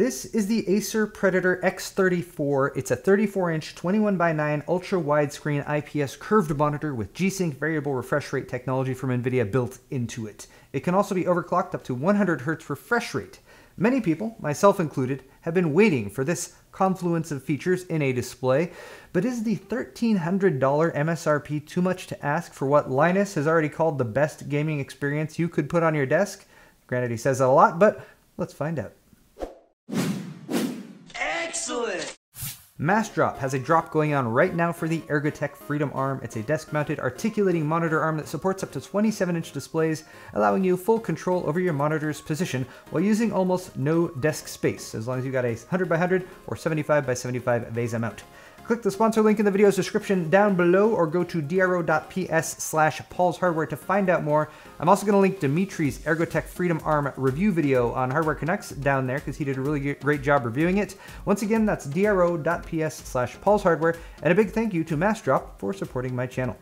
This is the Acer Predator X34. It's a 34-inch 21:9 ultra-widescreen IPS curved monitor with G-Sync variable refresh rate technology from NVIDIA built into it. It can also be overclocked up to 100 Hz refresh rate. Many people, myself included, have been waiting for this confluence of features in a display, but is the $1,300 MSRP too much to ask for what Linus has already called the best gaming experience you could put on your desk? Granted, he says that a lot, but let's find out. Excellent! Massdrop has a drop going on right now for the Ergotech Freedom Arm. It's a desk-mounted articulating monitor arm that supports up to 27-inch displays, allowing you full control over your monitor's position while using almost no desk space, as long as you got a 100x100 or 75x75 VESA mount. Click the sponsor link in the video's description down below or go to dro.ps/Paul's Hardware to find out more. I'm also going to link Dimitri's Ergotech Freedom Arm review video on Hardware Canucks down there because he did a really great job reviewing it. Once again, that's dro.ps/Paul's Hardware, and a big thank you to Massdrop for supporting my channel.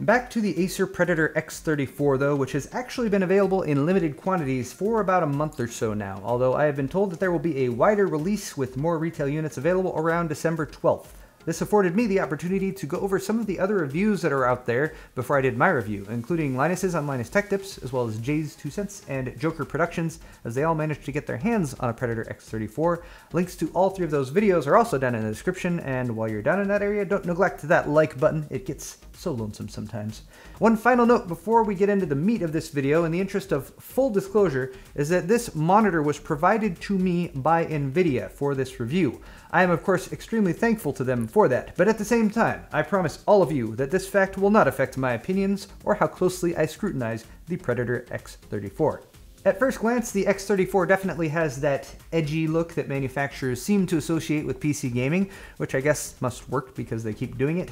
Back to the Acer Predator X34 though, which has actually been available in limited quantities for about a month or so now, although I have been told that there will be a wider release with more retail units available around December 12th. This afforded me the opportunity to go over some of the other reviews that are out there before I did my review, including Linus's on Linus Tech Tips, as well as Jay's 2 Cents and Joker Productions, as they all managed to get their hands on a Predator X34. Links to all three of those videos are also down in the description, and while you're down in that area, don't neglect that like button. It gets so lonesome sometimes. One final note before we get into the meat of this video, in the interest of full disclosure, is that this monitor was provided to me by NVIDIA for this review. I am, of course, extremely thankful to them for that, but at the same time, I promise all of you that this fact will not affect my opinions or how closely I scrutinize the Predator X34. At first glance, the X34 definitely has that edgy look that manufacturers seem to associate with PC gaming, which I guess must work because they keep doing it.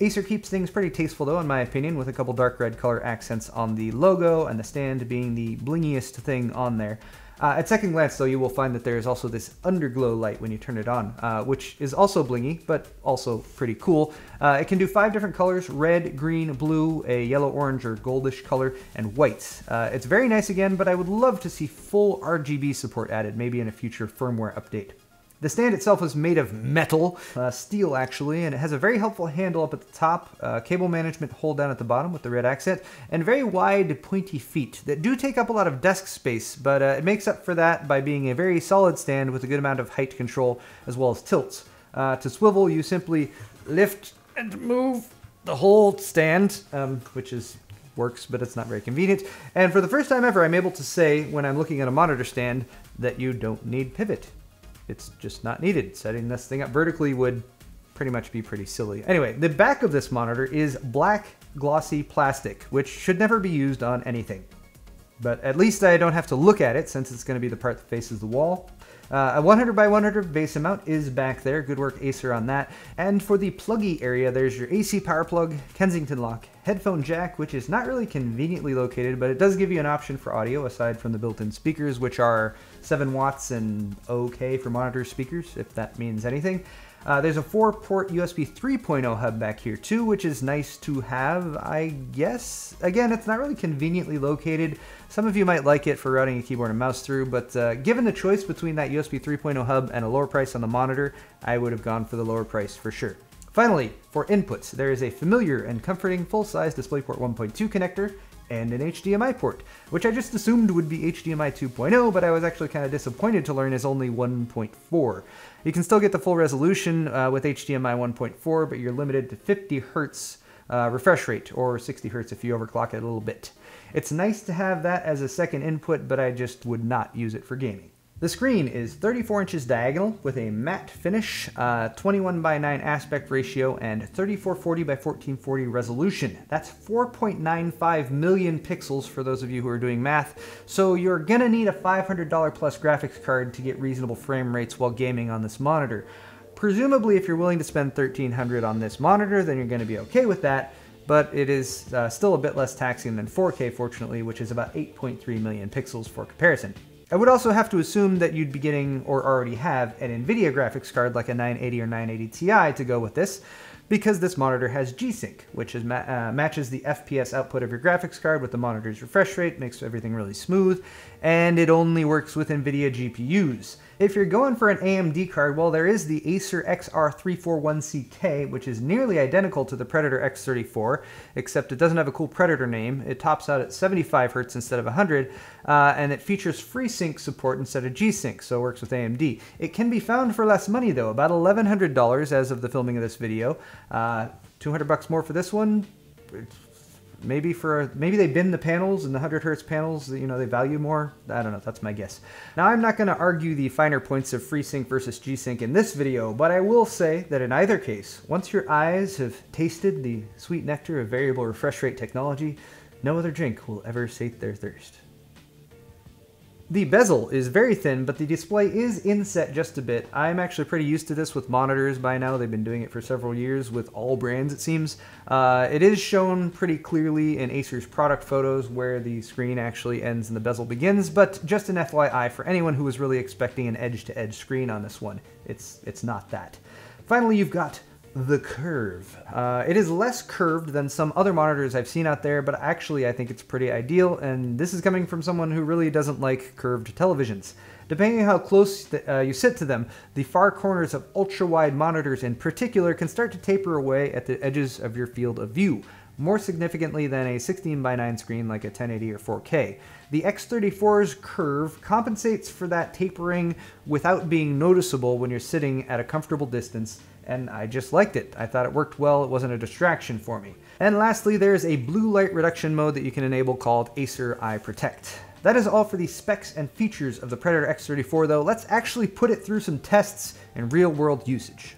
Acer keeps things pretty tasteful though, in my opinion, with a couple dark red color accents on the logo and the stand being the blingiest thing on there. At second glance, though, you will find that there is also this underglow light when you turn it on, which is also blingy, but also pretty cool. It can do 5 different colors: red, green, blue, a yellow, orange, or goldish color, and white. It's very nice again, but I would love to see full RGB support added, maybe in a future firmware update. The stand itself is made of metal, steel actually, and it has a very helpful handle up at the top, cable management hold down at the bottom with the red accent, and very wide pointy feet that do take up a lot of desk space, but it makes up for that by being a very solid stand with a good amount of height control as well as tilts. To swivel, you simply lift and move the whole stand, which is works, but it's not very convenient. And for the first time ever, I'm able to say when I'm looking at a monitor stand that you don't need pivot. It's just not needed. Setting this thing up vertically would pretty much be pretty silly. Anyway, the back of this monitor is black glossy plastic, which should never be used on anything. But at least I don't have to look at it since it's going to be the part that faces the wall. A 100x100 VESA mount is back there. Good work, Acer, on that. And for the pluggy area, there's your AC power plug, Kensington lock, headphone jack, which is not really conveniently located, but it does give you an option for audio aside from the built-in speakers, which are 7 watts and okay for monitor speakers, if that means anything. There's a 4-port USB 3.0 hub back here too, which is nice to have, I guess. Again, it's not really conveniently located. Some of you might like it for routing a keyboard and mouse through, but given the choice between that USB 3.0 hub and a lower price on the monitor, I would have gone for the lower price for sure. Finally, for inputs, there is a familiar and comforting full-size DisplayPort 1.2 connector and an HDMI port, which I just assumed would be HDMI 2.0, but I was actually kind of disappointed to learn is only 1.4. You can still get the full resolution with HDMI 1.4, but you're limited to 50 Hz refresh rate, or 60 Hz if you overclock it a little bit. It's nice to have that as a second input, but I just would not use it for gaming. The screen is 34 inches diagonal with a matte finish, 21:9 aspect ratio, and 3440x1440 resolution. That's 4.95 million pixels for those of you who are doing math, so you're gonna need a $500 plus graphics card to get reasonable frame rates while gaming on this monitor. Presumably if you're willing to spend $1,300 on this monitor, then you're gonna be okay with that, but it is still a bit less taxing than 4K, fortunately, which is about 8.3 million pixels for comparison. I would also have to assume that you'd be getting, or already have, an NVIDIA graphics card like a 980 or 980 Ti to go with this, because this monitor has G-Sync, which is matches the FPS output of your graphics card with the monitor's refresh rate, makes everything really smooth, and it only works with NVIDIA GPUs. If you're going for an AMD card, well, there is the Acer XR341CK, which is nearly identical to the Predator X34, except it doesn't have a cool Predator name. It tops out at 75 Hz instead of 100, and it features FreeSync support instead of G-Sync, so it works with AMD. It can be found for less money, though, about $1,100 as of the filming of this video. 200 bucks more for this one. Maybe they bin the panels and the 100 hertz panels, you know, they value more. I don't know, that's my guess. Now, I'm not going to argue the finer points of FreeSync versus G-Sync in this video, but I will say that in either case, once your eyes have tasted the sweet nectar of variable refresh rate technology, no other drink will ever sate their thirst. The bezel is very thin, but the display is inset just a bit. I'm actually pretty used to this with monitors by now. They've been doing it for several years with all brands, it seems. It is shown pretty clearly in Acer's product photos where the screen actually ends and the bezel begins, but just an FYI for anyone who was really expecting an edge-to-edge screen on this one, it's not that. Finally, you've got the curve. It is less curved than some other monitors I've seen out there, but actually I think it's pretty ideal, and this is coming from someone who really doesn't like curved televisions. Depending on how close you sit to them, the far corners of ultra-wide monitors in particular can start to taper away at the edges of your field of view, more significantly than a 16:9 screen like a 1080 or 4K. The X34's curve compensates for that tapering without being noticeable when you're sitting at a comfortable distance, and I just liked it. I thought it worked well, it wasn't a distraction for me. And lastly, there's a blue light reduction mode that you can enable called Acer Eye Protect. That is all for the specs and features of the Predator X34 though. Let's actually put it through some tests and real world usage.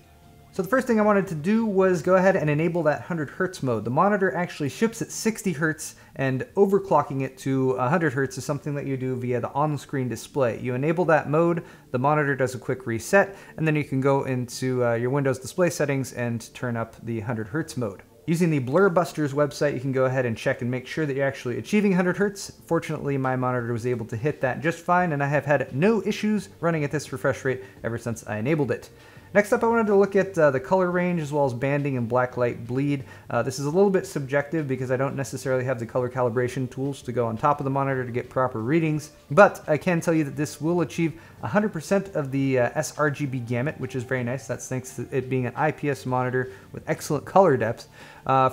So the first thing I wanted to do was go ahead and enable that 100 Hz mode. The monitor actually ships at 60 Hz, and overclocking it to 100 Hz is something that you do via the on-screen display. You enable that mode, the monitor does a quick reset, and then you can go into your Windows display settings and turn up the 100 Hz mode. Using the Blurbusters website, you can go ahead and check and make sure that you're actually achieving 100 Hz. Fortunately, my monitor was able to hit that just fine, and I have had no issues running at this refresh rate ever since I enabled it. Next up, I wanted to look at the color range as well as banding and blacklight bleed. This is a little bit subjective because I don't necessarily have the color calibration tools to go on top of the monitor to get proper readings, but I can tell you that this will achieve 100% of the sRGB gamut, which is very nice. That's thanks to it being an IPS monitor with excellent color depth.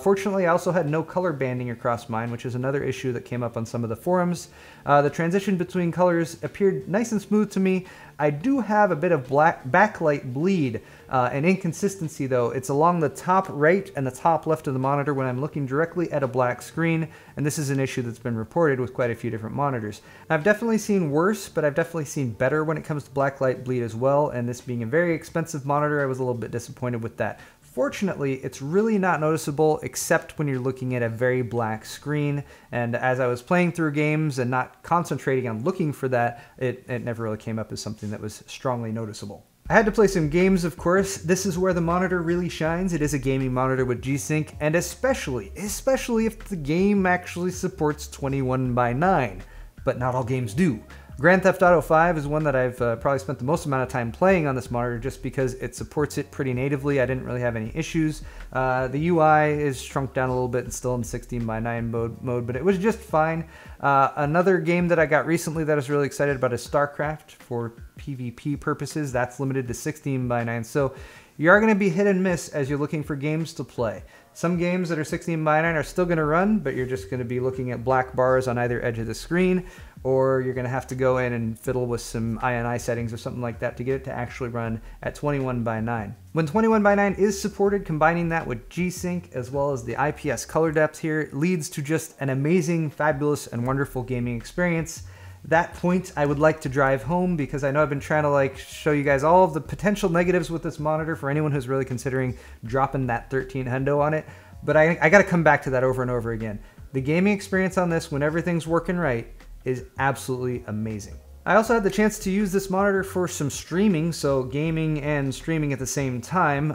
Fortunately, I also had no color banding across mine, which is another issue that came up on some of the forums. The transition between colors appeared nice and smooth to me. I do have a bit of backlight bleed and inconsistency though. It's along the top right and the top left of the monitor when I'm looking directly at a black screen, and this is an issue that's been reported with quite a few different monitors. I've definitely seen worse, but I've definitely seen better when it comes to blacklight bleed as well, and this being a very expensive monitor, I was a little bit disappointed with that. Fortunately, it's really not noticeable except when you're looking at a very black screen, and as I was playing through games and not concentrating on looking for that, it never really came up as something that was strongly noticeable. I had to play some games, of course. This is where the monitor really shines. It is a gaming monitor with G-Sync, and especially if the game actually supports 21:9, but not all games do. Grand Theft Auto 5 is one that I've probably spent the most amount of time playing on this monitor just because it supports it pretty natively. I didn't really have any issues. The UI is shrunk down a little bit and still in 16:9 mode, but it was just fine. Another game that I got recently that I was really excited about is StarCraft for PvP purposes. That's limited to 16:9, so you are going to be hit and miss as you're looking for games to play. Some games that are 16:9 are still going to run, but you're just going to be looking at black bars on either edge of the screen, or you're going to have to go in and fiddle with some INI settings or something like that to get it to actually run at 21:9. When 21:9 is supported, combining that with G-Sync as well as the IPS color depth here leads to just an amazing, fabulous, and wonderful gaming experience. That point I would like to drive home because I know I've been trying to show you guys all of the potential negatives with this monitor for anyone who's really considering dropping that 13 hundo on it, but I got to come back to that over and over again. The gaming experience on this, when everything's working right, is absolutely amazing. I also had the chance to use this monitor for some streaming, so gaming and streaming at the same time.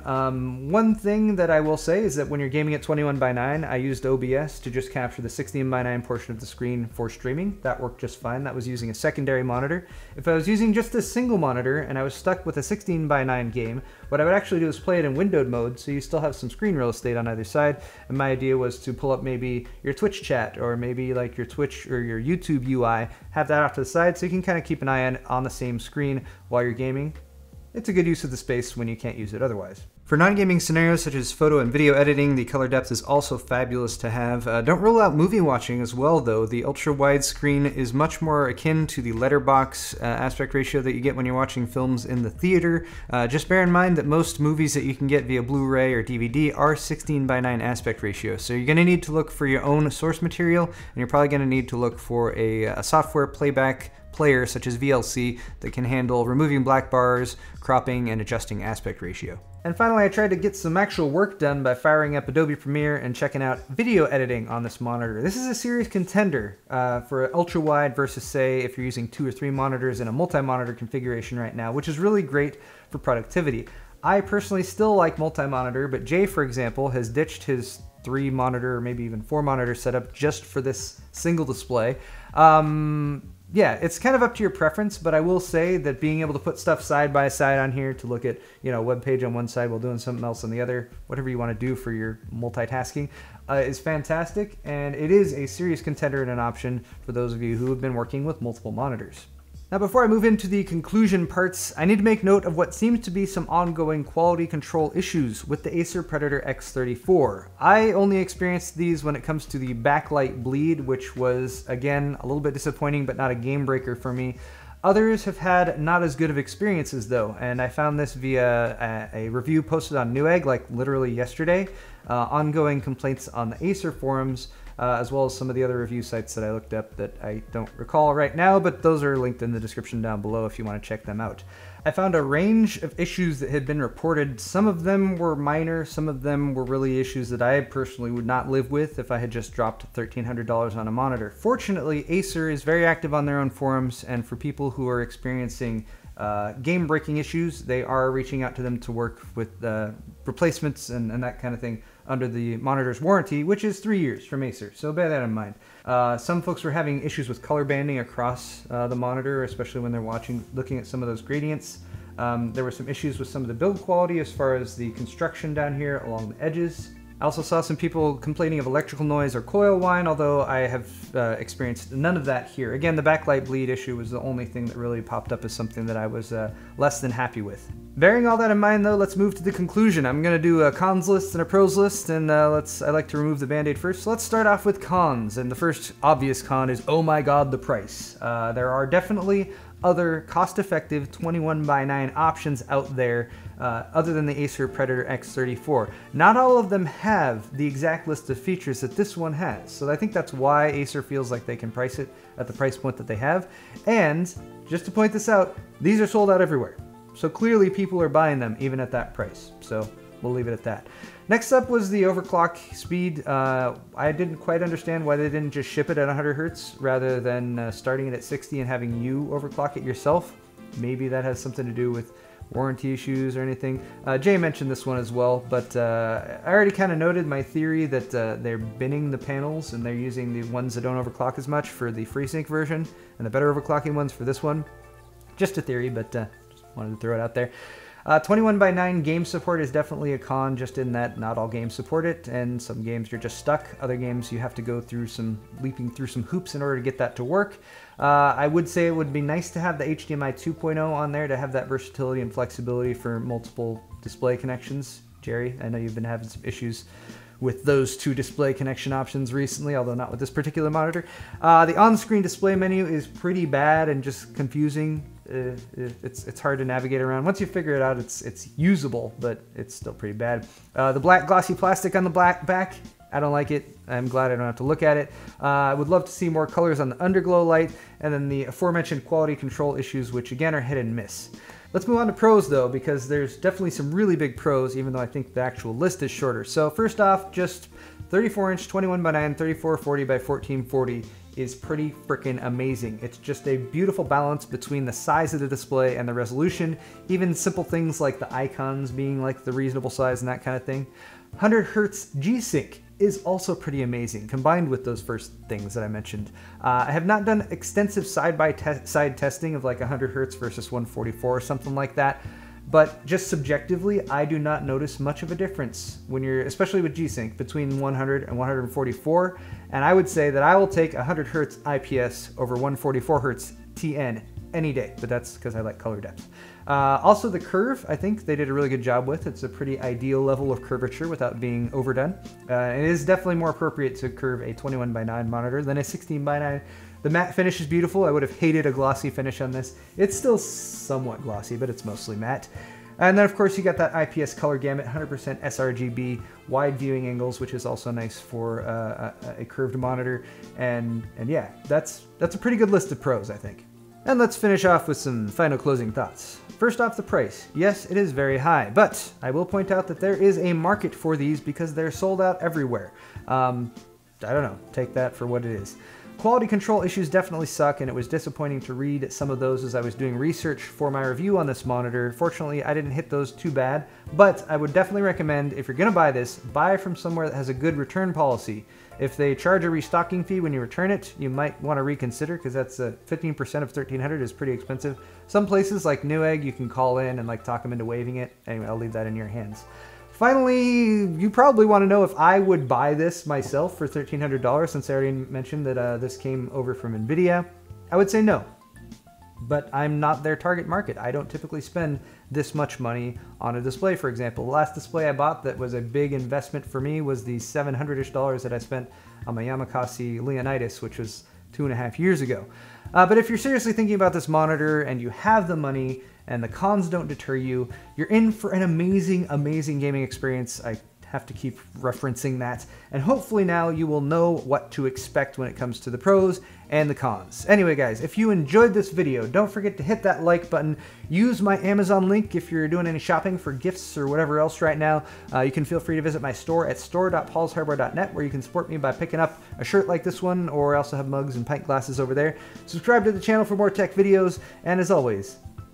One thing that I will say is that when you're gaming at 21:9, I used OBS to just capture the 16:9 portion of the screen for streaming. That worked just fine. That was using a secondary monitor. If I was using just a single monitor and I was stuck with a 16:9 game, what I would actually do is play it in windowed mode, so you still have some screen real estate on either side. And my idea was to pull up maybe your Twitch chat or maybe like your Twitch or your YouTube UI, have that off to the side so you can kind of kind of keep an eye on the same screen while you're gaming. It's a good use of the space when you can't use it otherwise. For non-gaming scenarios such as photo and video editing, the color depth is also fabulous to have. Don't rule out movie watching as well though. The ultra-wide screen is much more akin to the letterbox aspect ratio that you get when you're watching films in the theater. Just bear in mind that most movies that you can get via Blu-ray or DVD are 16:9 aspect ratio. So you're gonna need to look for your own source material, and you're probably gonna need to look for a software playback player such as VLC that can handle removing black bars, cropping, and adjusting aspect ratio. And finally, I tried to get some actual work done by firing up Adobe Premiere and checking out video editing on this monitor. This is a serious contender for ultra-wide versus, say, if you're using 2 or 3 monitors in a multi-monitor configuration right now, which is really great for productivity. I personally still like multi-monitor, but Jay, for example, has ditched his 3 monitor, or maybe even 4 monitor setup just for this single display. Yeah, it's kind of up to your preference, but I will say that being able to put stuff side by side on here to look at, you know, a web page on one side while doing something else on the other, whatever you want to do for your multitasking, is fantastic, and it is a serious contender and an option for those of you who have been working with multiple monitors. Now, before I move into the conclusion parts, I need to make note of what seems to be some ongoing quality control issues with the Acer Predator X34. I only experienced these when it comes to the backlight bleed, which was, again, a little bit disappointing, but not a game breaker for me. Others have had not as good of experiences though, and I found this via a review posted on Newegg, like literally yesterday, ongoing complaints on the Acer forums, as well as some of the other review sites that I looked up that I don't recall right now, but those are linked in the description down below if you want to check them out. I found a range of issues that had been reported. Some of them were minor, some of them were really issues that I personally would not live with if I had just dropped $1,300 on a monitor. Fortunately, Acer is very active on their own forums, and for people who are experiencing game-breaking issues, they are reaching out to them to work with replacements and that kind of thing under the monitor's warranty, which is 3 years from Acer, so bear that in mind. Some folks were having issues with color banding across the monitor, especially when they're looking at some of those gradients. There were some issues with some of the build quality as far as the construction down here along the edges. I also saw some people complaining of electrical noise or coil whine, although I have experienced none of that here. Again, the backlight bleed issue was the only thing that really popped up as something that I was less than happy with. Bearing all that in mind though, let's move to the conclusion. I'm gonna do a cons list and a pros list, and I like to remove the band-aid first. So let's start off with cons, and the first obvious con is, oh my god, the price. There are definitely other cost-effective 21:9 options out there other than the Acer Predator X34. Not all of them have the exact list of features that this one has, so I think that's why Acer feels like they can price it at the price point that they have. And just to point this out, these are sold out everywhere, so clearly people are buying them even at that price, so we'll leave it at that. Next up was the overclock speed. I didn't quite understand why they didn't just ship it at 100 hertz rather than starting it at 60 and having you overclock it yourself. Maybe that has something to do with warranty issues or anything. Jay mentioned this one as well, but I already kind of noted my theory that they're binning the panels and they're using the ones that don't overclock as much for the FreeSync version and the better overclocking ones for this one. Just a theory, but just wanted to throw it out there. 21:9 game support is definitely a con, just in that not all games support it, and some games you're just stuck. Other games you have to go through leaping through some hoops in order to get that to work. I would say it would be nice to have the HDMI 2.0 on there to have that versatility and flexibility for multiple display connections. Jerry, I know you've been having some issues with those 2 display connection options recently, although not with this particular monitor. The on-screen display menu is pretty bad and just confusing. It's hard to navigate around. Once you figure it out, it's usable, but it's still pretty bad. The black glossy plastic on the back, I don't like it. I'm glad I don't have to look at it. I would love to see more colors on the underglow light, and then the aforementioned quality control issues, which again are hit and miss. Let's move on to pros though, because there's definitely some really big pros, even though I think the actual list is shorter. So first off, just 34-inch 21:9 3440x1440 is pretty freaking amazing. It's just a beautiful balance between the size of the display and the resolution, even simple things like the icons being like the reasonable size and that kind of thing. 100 Hertz G-Sync is also pretty amazing, combined with those first things that I mentioned. I have not done extensive side-by-side testing of like 100 Hertz versus 144 or something like that, but just subjectively, I do not notice much of a difference when you're, especially with G-Sync, between 100 and 144, and I would say that I will take 100 Hertz IPS over 144 Hertz TN any day, but that's because I like color depth. Also the curve, I think they did a really good job with. It's a pretty ideal level of curvature without being overdone. It is definitely more appropriate to curve a 21:9 monitor than a 16:9. The matte finish is beautiful. I would have hated a glossy finish on this. It's still somewhat glossy, but it's mostly matte. And then of course you got that IPS color gamut, 100% sRGB, wide viewing angles, which is also nice for a curved monitor. And yeah, that's a pretty good list of pros, I think. And let's finish off with some final closing thoughts. First off, the price. Yes, it is very high, but I will point out that there is a market for these because they're sold out everywhere. I don't know, take that for what it is. Quality control issues definitely suck, and it was disappointing to read some of those as I was doing research for my review on this monitor. Fortunately, I didn't hit those too bad, but I would definitely recommend, if you're gonna buy this, buy from somewhere that has a good return policy. If they charge a restocking fee when you return it, you might wanna reconsider, because that's 15% of $1,300 is pretty expensive. Some places like Newegg, you can call in and like talk them into waiving it. Anyway, I'll leave that in your hands. Finally, you probably want to know if I would buy this myself for $1,300, since I already mentioned that this came over from NVIDIA. I would say no, but I'm not their target market. I don't typically spend this much money on a display, for example. The last display I bought that was a big investment for me was the $700-ish that I spent on my Yamakasi Leonidas, which was 2.5 years ago. But if you're seriously thinking about this monitor and you have the money, and the cons don't deter you, you're in for an amazing, amazing gaming experience. I have to keep referencing that. And hopefully now you will know what to expect when it comes to the pros and the cons. Anyway, guys, if you enjoyed this video, don't forget to hit that like button. Use my Amazon link if you're doing any shopping for gifts or whatever else right now. You can feel free to visit my store at store.paulshardware.net, where you can support me by picking up a shirt like this one, or I also have mugs and pint glasses over there. Subscribe to the channel for more tech videos, and as always,